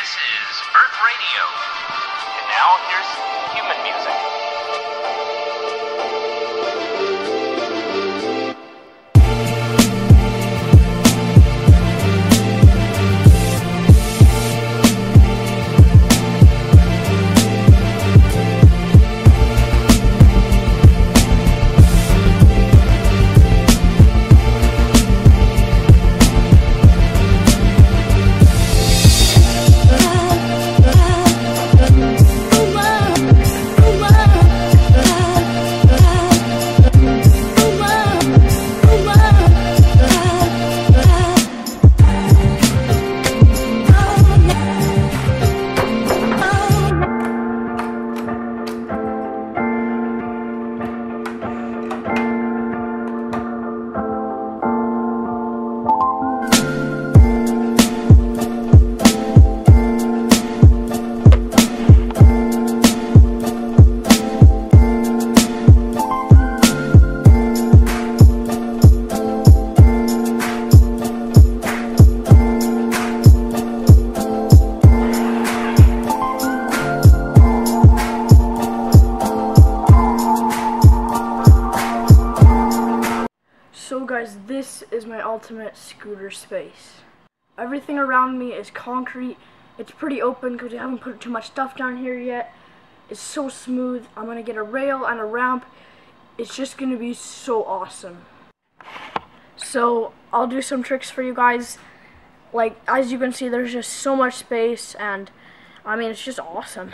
This is Earth Radio. And now here's human music. Guys, this is my ultimate scooter space. Everything around me is concrete. It's pretty open because we haven't put too much stuff down here yet. It's so smooth. I'm gonna get a rail and a ramp. It's just gonna be so awesome. So I'll do some tricks for you guys. Like, as you can see, there's just so much space, and I mean, it's just awesome.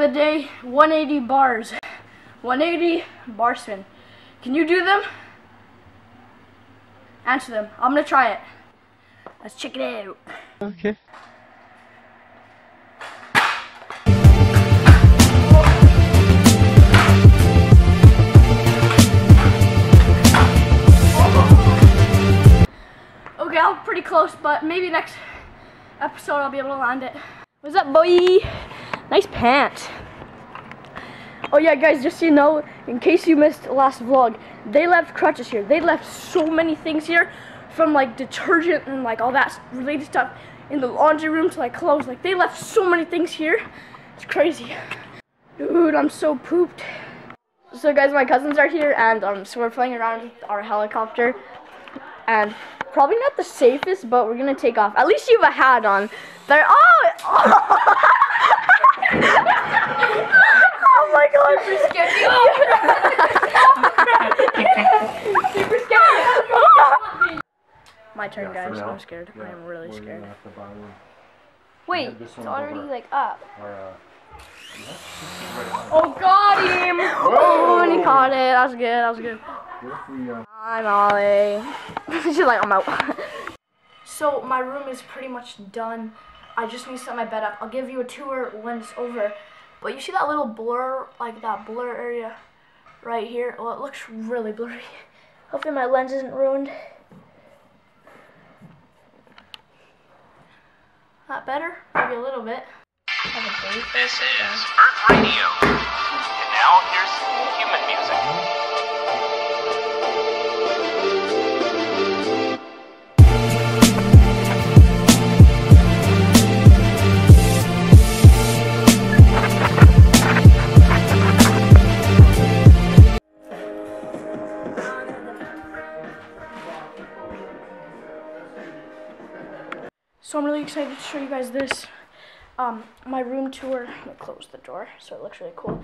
The day, 180 bars, 180 bar spin. Can you do them? Answer them. I'm gonna try it. Let's check it out. Okay. Okay, I'm pretty close, but maybe next episode I'll be able to land it. What's up, boy? Nice pants. Oh yeah, guys, just so you know, in case you missed last vlog, they left crutches here. They left so many things here, from like detergent and like all that related stuff in the laundry room to like clothes. Like, they left so many things here. It's crazy. Dude, I'm so pooped. So guys, my cousins are here, and so we're playing around with our helicopter. And probably not the safest, but we're gonna take off. At least you have a hat on. They're oh. Oh my god, super scared. Super scared. My turn, guys. I'm scared. Yeah. I am really scared. Wait, it's already like up. Oh, got him! Oh, and he caught it. That was good. That was good. I'm Ollie. She's like, I'm out. So my room is pretty much done. I just need to set my bed up. I'll give you a tour when it's over. But you see that little blur, like that blur area right here? Well, it looks really blurry. Hopefully my lens isn't ruined. Not better? Maybe a little bit. This is Earth Radio. And now here's human music. So I'm really excited to show you guys this, my room tour. I'm gonna close the door so it looks really cool.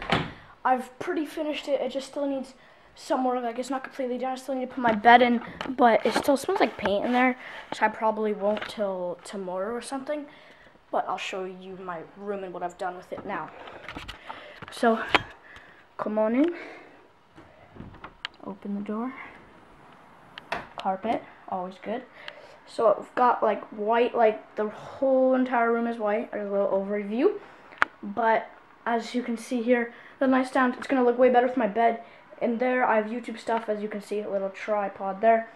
I've pretty finished it. It just still needs some work. Like, it's not completely done. I still need to put my bed in, but it still smells like paint in there, which I probably won't till tomorrow or something. But I'll show you my room and what I've done with it now. So come on in. Open the door. Carpet, always good. So I've got like white, like the whole entire room is white. There's a little overview, but as you can see here, the nice sound, it's going to look way better with my bed. And there I have YouTube stuff, as you can see, a little tripod there.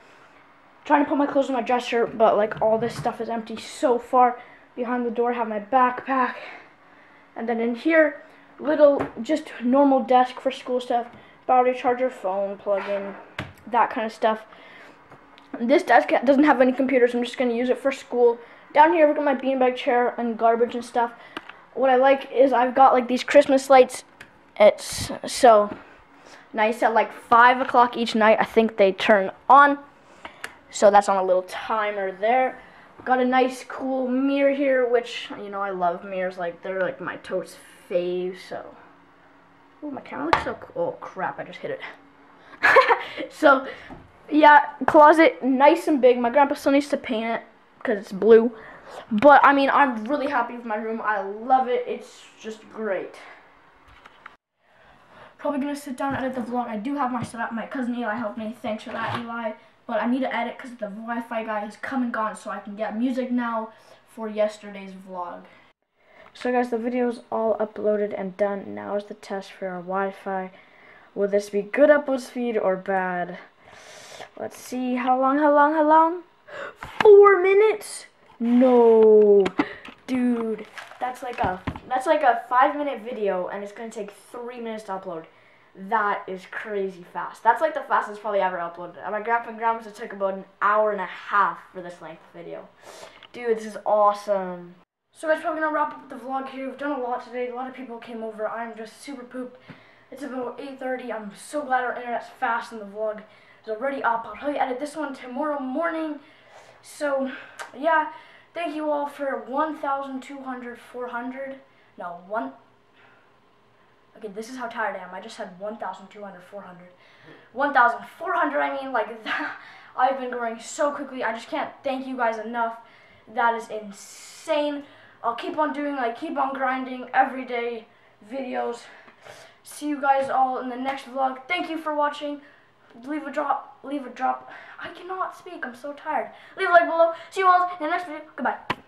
I'm trying to put my clothes in my dresser, but like all this stuff is empty so far. Behind the door I have my backpack. And then in here, little, just normal desk for school stuff. Battery charger, phone, plug-in, that kind of stuff. This desk doesn't have any computers, I'm just going to use it for school. Down here I've got my beanbag chair and garbage and stuff. What I like is I've got like these Christmas lights. It's so nice. At like 5 o'clock each night I think they turn on. So that's on a little timer there. Got a nice cool mirror here, which, you know, I love mirrors. Like, they're like my totes fave, so. Oh, my camera looks so cool. Oh, crap, I just hit it. So, yeah, closet, nice and big. My grandpa still needs to paint it because it's blue. But, I mean, I'm really happy with my room. I love it. It's just great. Probably going to sit down and edit the vlog. I do have my setup. My cousin Eli helped me. Thanks for that, Eli. But I need to edit because the Wi-Fi guy has come and gone, so I can get music now for yesterday's vlog. So guys, the video's all uploaded and done. Now is the test for our Wi-Fi. Will this be good upload speed or bad? Let's see. How long? 4 minutes? No. Dude, that's like a 5-minute video and it's going to take 3 minutes to upload. That is crazy fast. That's like the fastest probably ever uploaded. My grandpa and grandma said it took about an hour and a half for this length video. Dude, this is awesome. So guys, probably gonna wrap up the vlog here. We've done a lot today. A lot of people came over. I'm just super pooped. It's about 8:30. I'm so glad our internet's fast and the vlog is already up. I'll probably edit this one tomorrow morning. So yeah, thank you all for 1,200, 400. Okay, this is how tired I am. I just had 1,200, 400. 1,400, I mean, like, that. I've been growing so quickly. I just can't thank you guys enough. That is insane. I'll keep on doing, like, keep on grinding everyday videos. See you guys all in the next vlog. Thank you for watching. Leave a drop. I cannot speak. I'm so tired. Leave a like below. See you all in the next video. Goodbye.